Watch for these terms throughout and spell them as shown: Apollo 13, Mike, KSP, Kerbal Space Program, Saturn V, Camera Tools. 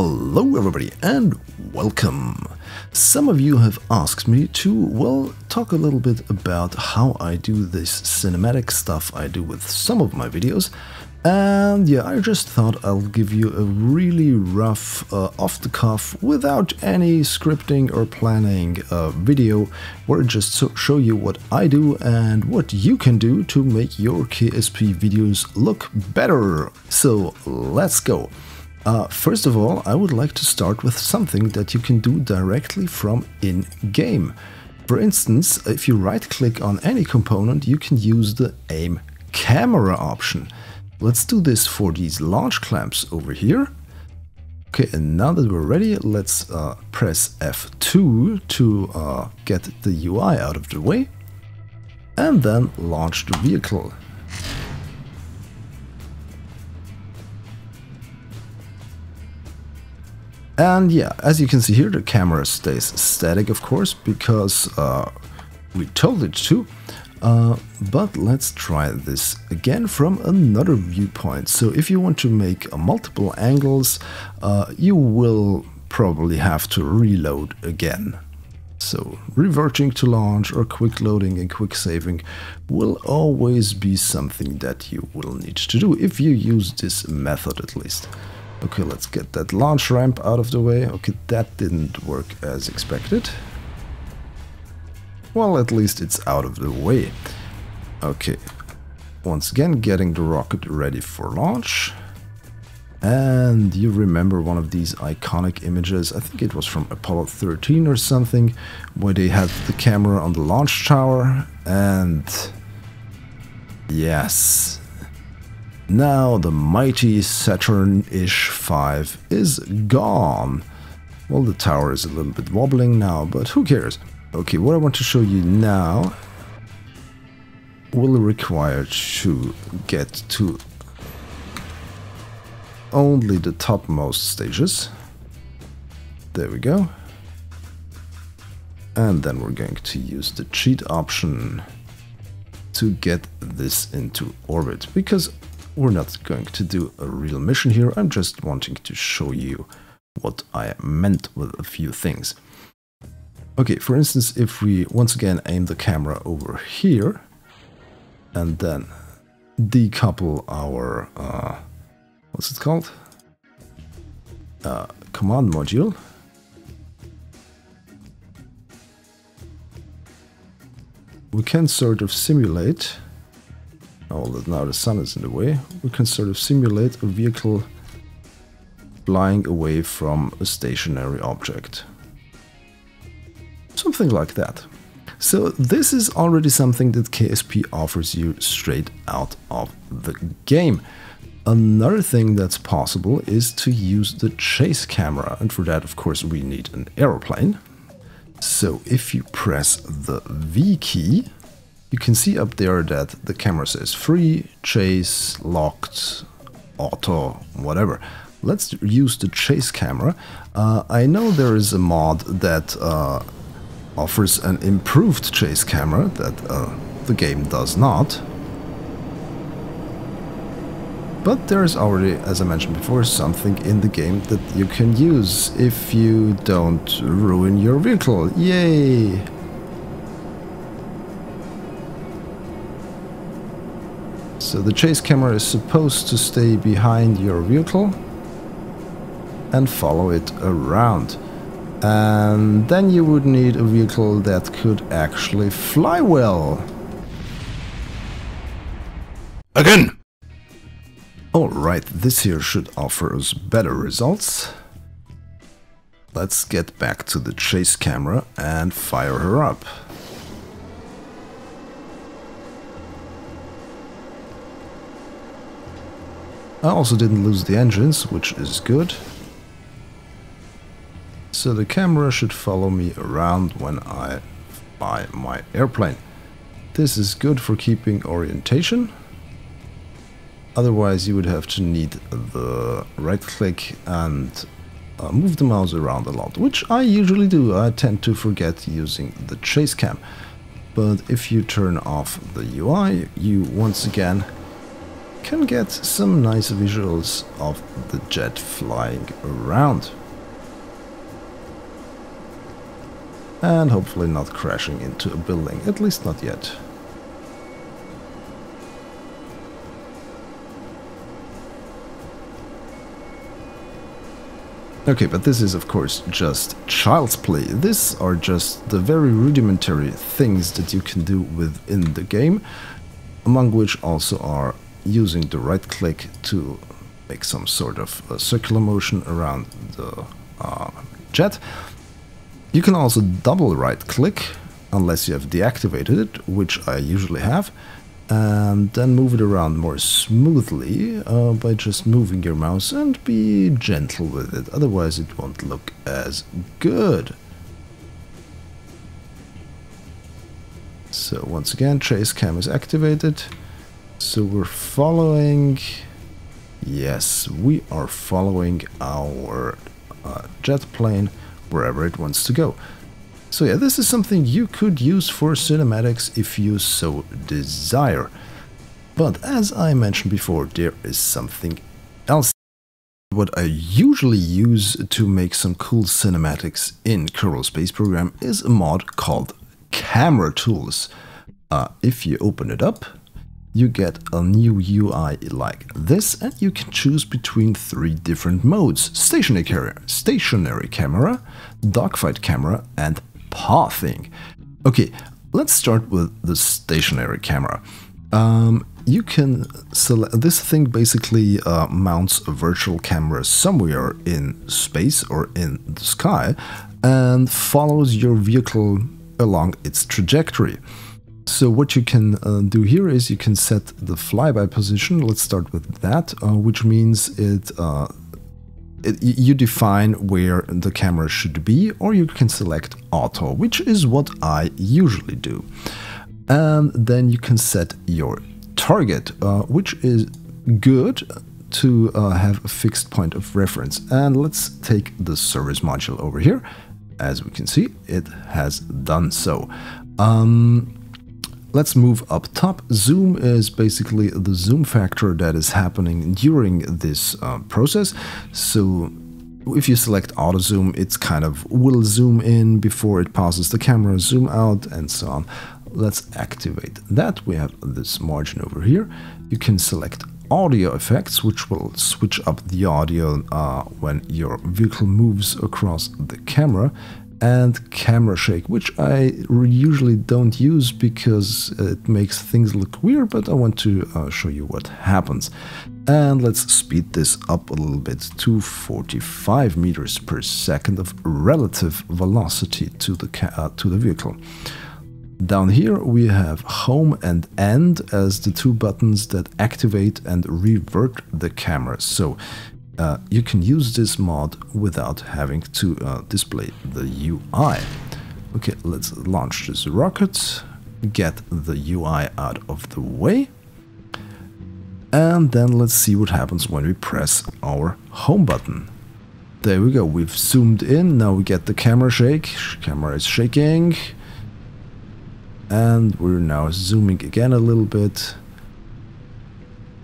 Hello everybody and welcome! Some of you have asked me to, well, talk a little bit about how I do this cinematic stuff I do with some of my videos. And yeah, I just thought I'll give you a really rough, off-the-cuff, without any scripting or planning video, where I just show you what I do and what you can do to make your KSP videos look better. So let's go! First of all, I would like to start with something that you can do directly from in-game. For instance, if you right-click on any component, you can use the Aim Camera option. Let's do this for these launch clamps over here. Okay, and now that we're ready, let's press F2 to get the UI out of the way. And then launch the vehicle. And yeah, as you can see here, the camera stays static, of course, because we told it to. But let's try this again from another viewpoint. So if you want to make multiple angles, you will probably have to reload again. So reverting to launch or quick loading and quick saving will always be something that you will need to do if you use this method at least. Okay, let's get that launch ramp out of the way. Okay, that didn't work as expected. Well, at least it's out of the way. Okay, once again, getting the rocket ready for launch. And you remember one of these iconic images, I think it was from Apollo 13 or something, where they had the camera on the launch tower. And yes, now the mighty Saturn-ish V is gone. Well, the tower is a little bit wobbling now, but who cares? Okay, what I want to show you now will require to get to only the topmost stages. There we go. And then we're going to use the cheat option to get this into orbit, because we're not going to do a real mission here. I'm just wanting to show you what I meant with a few things. Okay, for instance, if we once again aim the camera over here and then decouple our, what's it called? Command module. We can sort of simulate. Oh, now the sun is in the way. We can sort of simulate a vehicle flying away from a stationary object. Something like that. So this is already something that KSP offers you straight out of the game. Another thing that's possible is to use the chase camera. And for that, of course, we need an aeroplane. So if you press the V key, you can see up there that the camera says free, chase, locked, auto, whatever. Let's use the chase camera. I know there is a mod that offers an improved chase camera that the game does not. But there is already, as I mentioned before, something in the game that you can use if you don't ruin your vehicle. Yay! So the chase camera is supposed to stay behind your vehicle and follow it around. And then you would need a vehicle that could actually fly well. Again! Alright, this here should offer us better results. Let's get back to the chase camera and fire her up. I also didn't lose the engines, which is good. So the camera should follow me around when I fly my airplane. This is good for keeping orientation. Otherwise you would have to need the right click and move the mouse around a lot, which I usually do. I tend to forget using the chase cam. But if you turn off the UI, you once again can get some nice visuals of the jet flying around. And hopefully not crashing into a building, at least not yet. Okay, but this is of course just child's play. These are just the very rudimentary things that you can do within the game, among which also are using the right click to make some sort of a circular motion around the jet. You can also double right click, unless you have deactivated it, which I usually have, and then move it around more smoothly by just moving your mouse and be gentle with it, otherwise it won't look as good. So once again, chase cam is activated, so we're following, yes, we are following our jet plane wherever it wants to go. So yeah, this is something you could use for cinematics if you so desire. But as I mentioned before, there is something else. What I usually use to make some cool cinematics in Kerbal Space Program is a mod called Camera Tools. If you open it up, you get a new UI like this, and you can choose between three different modes: stationary camera, dogfight camera, and pathing. Okay, let's start with the stationary camera. You can select this thing, basically mounts a virtual camera somewhere in space or in the sky and follows your vehicle along its trajectory. So what you can do here is you can set the flyby position. Let's start with that, which means you define where the camera should be, or you can select auto, which is what I usually do. And then you can set your target, which is good to have a fixed point of reference. And let's take the service module over here. As we can see, it has done so. Let's move up top. Zoom is basically the zoom factor that is happening during this process. So if you select auto zoom, it's kind of will zoom in before it passes the camera, zoom out, and so on. Let's activate that. We have this margin over here. You can select audio effects, which will switch up the audio when your vehicle moves across the camera. And camera shake, which I usually don't use because it makes things look weird, but I want to show you what happens. And let's speed this up a little bit to 45 meters per second of relative velocity to the vehicle. Down here we have home and end as the two buttons that activate and revert the camera. So you can use this mod without having to display the UI. Okay, let's launch this rocket, get the UI out of the way, and then let's see what happens when we press our home button. There we go, we've zoomed in, now we get the camera shake, camera is shaking, and we're now zooming again a little bit.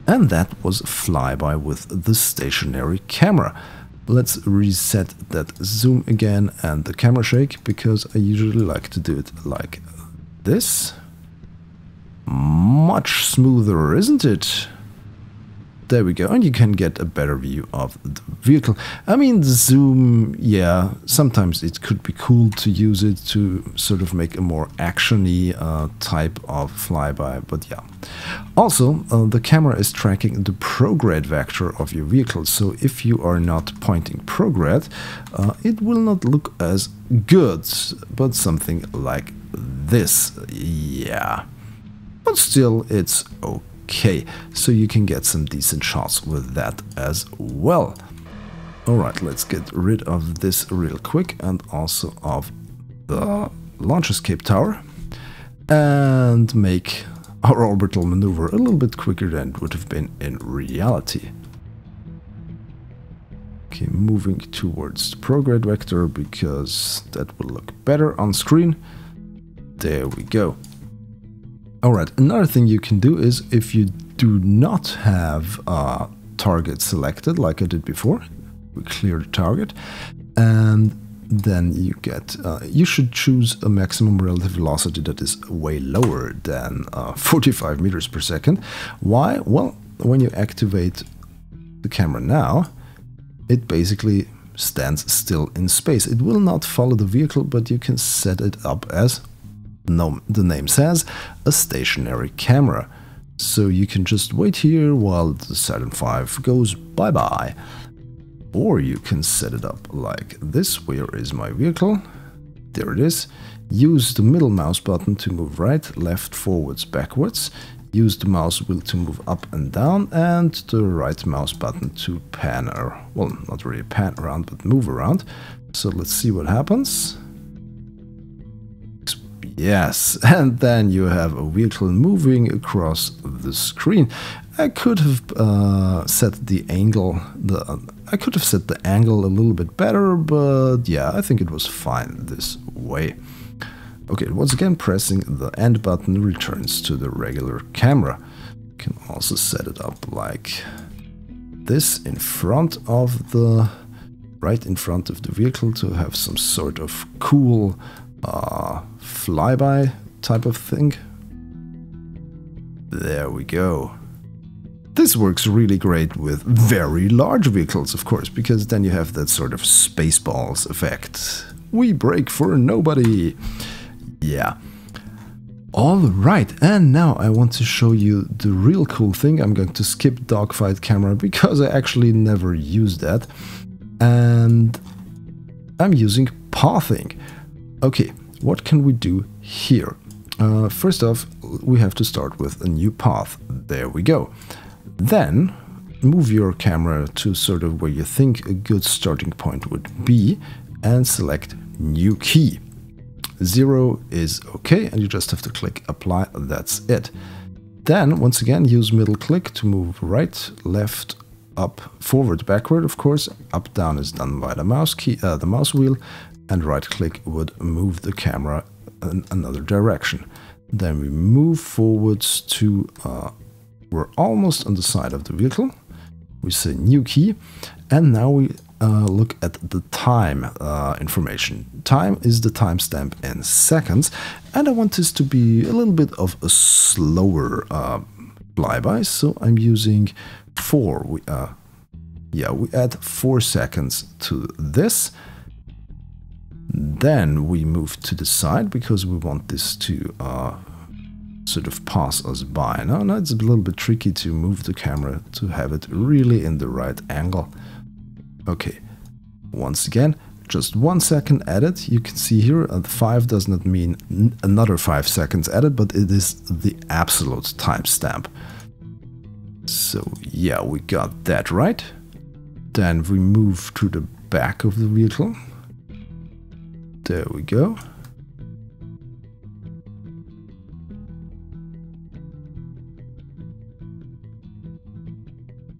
And that was flyby with the stationary camera. Let's reset that zoom again and the camera shake, because I usually like to do it like this. Much smoother, isn't it? There we go, and you can get a better view of the vehicle. I mean, the zoom, yeah, sometimes it could be cool to use it to sort of make a more action-y type of flyby, but yeah. Also, the camera is tracking the prograde vector of your vehicle, so if you are not pointing prograde, it will not look as good, but something like this, yeah. But still, it's okay. Okay, so you can get some decent shots with that as well. Alright, let's get rid of this real quick and also of the launch escape tower and make our orbital maneuver a little bit quicker than it would have been in reality. Okay, moving towards the prograde vector because that will look better on screen. There we go. Alright, another thing you can do is if you do not have a target selected like I did before, we clear the target, and then you get, you should choose a maximum relative velocity that is way lower than 45 meters per second. Why? Well, when you activate the camera now, it basically stands still in space. It will not follow the vehicle, but you can set it up as, no, the name says, a stationary camera. So you can just wait here while the Saturn V goes bye-bye. Or you can set it up like this. Where is my vehicle? There it is. Use the middle mouse button to move right, left, forwards, backwards. Use the mouse wheel to move up and down, and the right mouse button to pan, or, well, not really pan around, but move around. So let's see what happens. Yes, and then you have a vehicle moving across the screen. I could have set the angle, I could have set the angle a little bit better, but yeah, I think it was fine this way. Okay, once again, pressing the end button returns to the regular camera. You can also set it up like this, in front of the, right in front of the vehicle, to have some sort of cool flyby type of thing. There we go. This works really great with very large vehicles, of course, because then you have that sort of Spaceballs effect. We break for nobody. Yeah. All right, and now I want to show you the real cool thing. I'm going to skip dogfight camera because I actually never used that. And I'm using pathing. Okay, what can we do here? First off, we have to start with a new path. There we go. Then move your camera to sort of where you think a good starting point would be and select new key. 0 is okay, and you just have to click apply. That's it. Then once again, use middle click to move right, left, up, forward, backward. Of course, up, down is done by the mouse key, the mouse wheel, and right click would move the camera in another direction. Then we move forwards to, we're almost on the side of the vehicle. We say new key, and now we look at the time information. Time is the timestamp in seconds, and I want this to be a little bit of a slower flyby, so I'm using 4. We add 4 seconds to this. Then we move to the side because we want this to sort of pass us by. Now it's a little bit tricky to move the camera to have it really in the right angle. Okay, once again, just 1 second added. You can see here, 5 does not mean another 5 seconds added, but it is the absolute timestamp. So yeah, we got that right. Then we move to the back of the vehicle. There we go.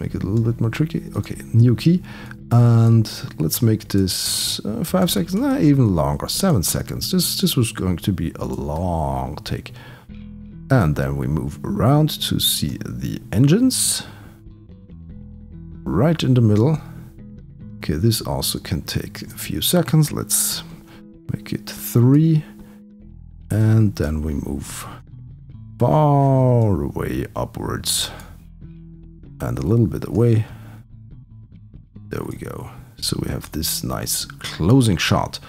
Make it a little bit more tricky. Okay, new key. And let's make this 5 seconds, nah, even longer, 7 seconds. This was going to be a long take. And then we move around to see the engines. Right in the middle. Okay, this also can take a few seconds. Let's make it 3. And then we move far away upwards. And a little bit away. There we go. So we have this nice closing shot.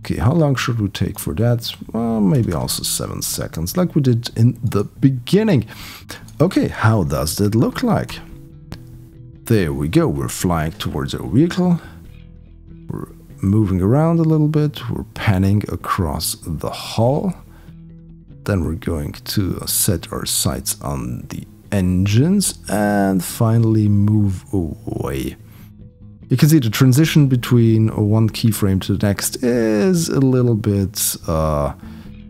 Okay, how long should we take for that? Well, maybe also 7 seconds, like we did in the beginning. Okay, how does that look like? There we go. We're flying towards our vehicle. We're moving around a little bit. We're panning across the hull. Then we're going to set our sights on the engines and finally move away. You can see the transition between one keyframe to the next is a little bit,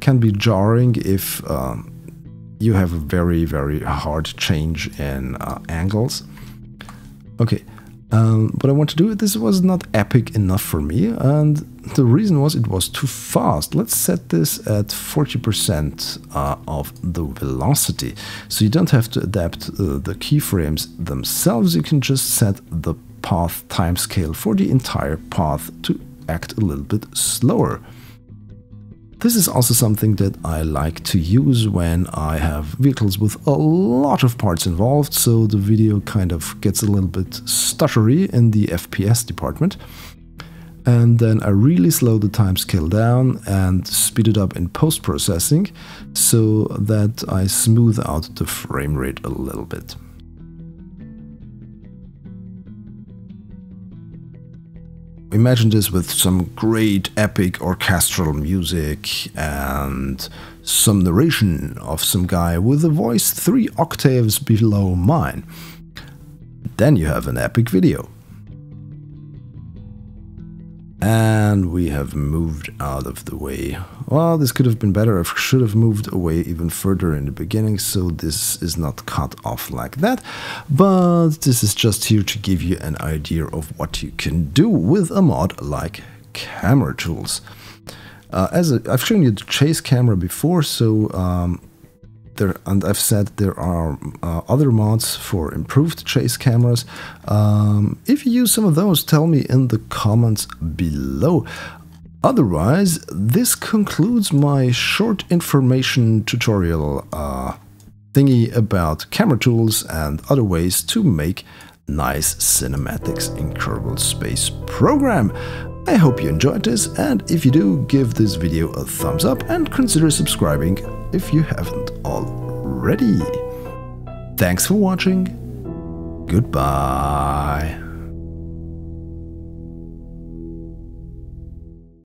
can be jarring if you have a very, very hard change in angles. Okay, What I wanted to do, this was not epic enough for me, and the reason was it was too fast. Let's set this at 40% of the velocity, so you don't have to adapt the keyframes themselves. You can just set the path timescale for the entire path to act a little bit slower. This is also something that I like to use when I have vehicles with a lot of parts involved, so the video kind of gets a little bit stuttery in the FPS department. And then I really slow the timescale down and speed it up in post-processing so that I smooth out the frame rate a little bit. Imagine this with some great epic orchestral music and some narration of some guy with a voice 3 octaves below mine. Then you have an epic video. And we have moved out of the way. Well, this could have been better. I should have moved away even further in the beginning, so this is not cut off like that. But this is just here to give you an idea of what you can do with a mod like camera tools. I've shown you the chase camera before, so and I've said there are other mods for improved chase cameras. If you use some of those, tell me in the comments below. Otherwise, this concludes my short information tutorial thingy about camera tools and other ways to make nice cinematics in Kerbal Space Program. I hope you enjoyed this, and if you do, give this video a thumbs up and consider subscribing if you haven't already. Thanks for watching. Goodbye.